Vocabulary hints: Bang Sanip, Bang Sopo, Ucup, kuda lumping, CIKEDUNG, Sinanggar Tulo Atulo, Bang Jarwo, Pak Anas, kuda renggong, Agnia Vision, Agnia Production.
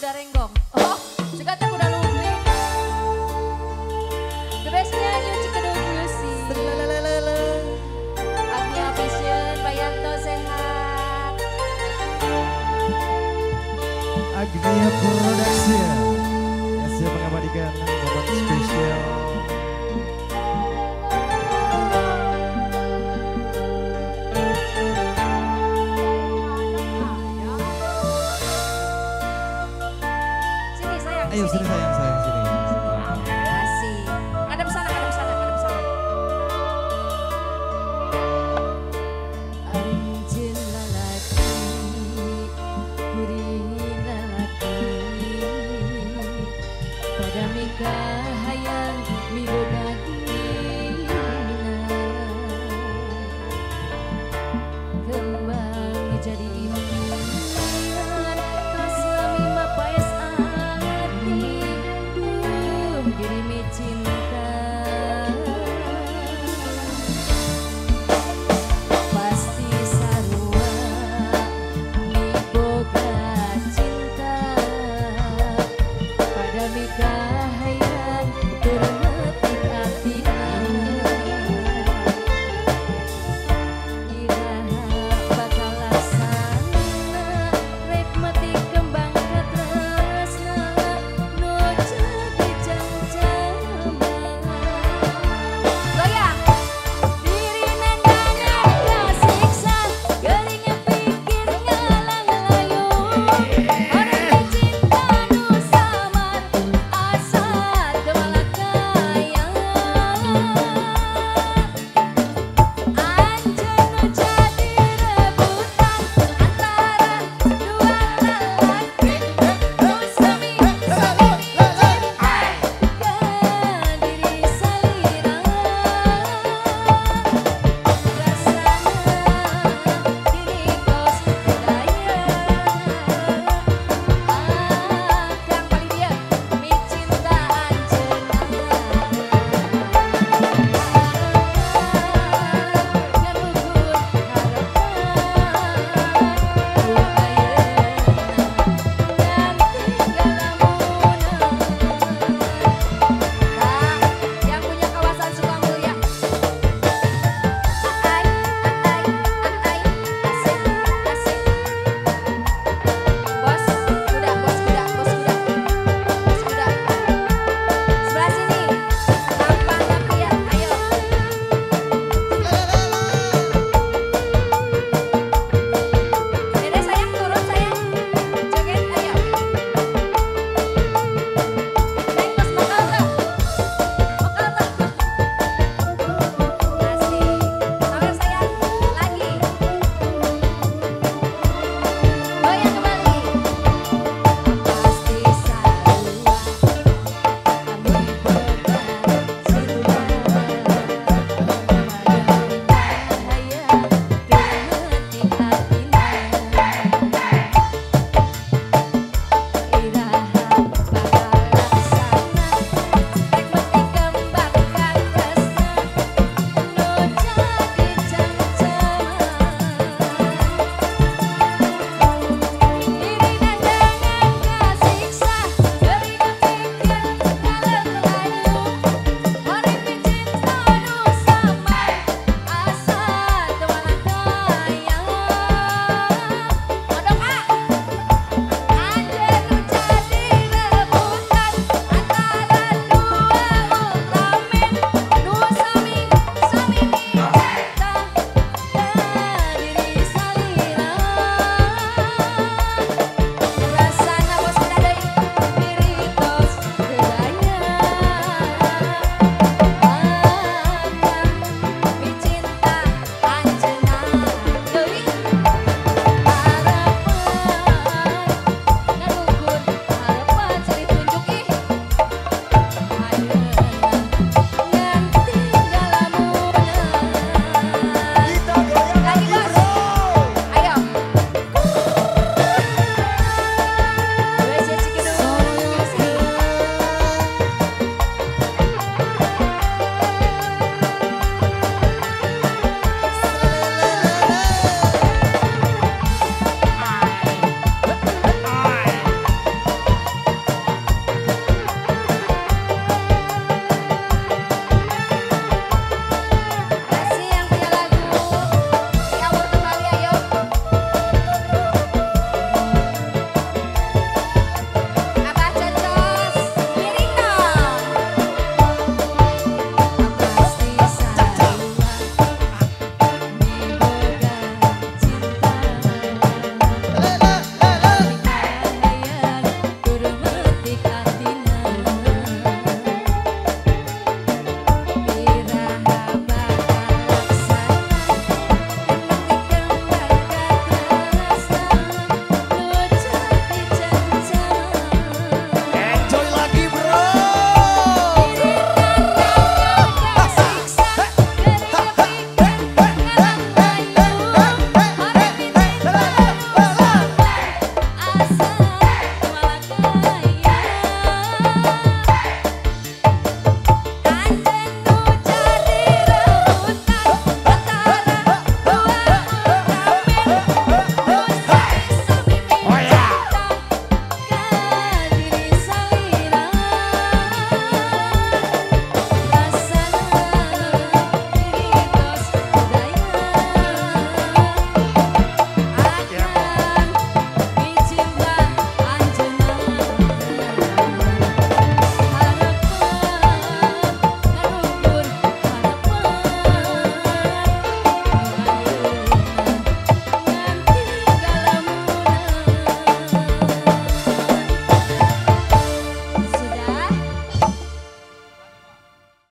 kuda renggong. Oh, juga teh kuda lumping. The bestnya New Cikedung Music. Agnia Vision, Bayanto sehat. Agnia Production. Yang siap mengabadikan momen spesial. Ayo sini sayang saya.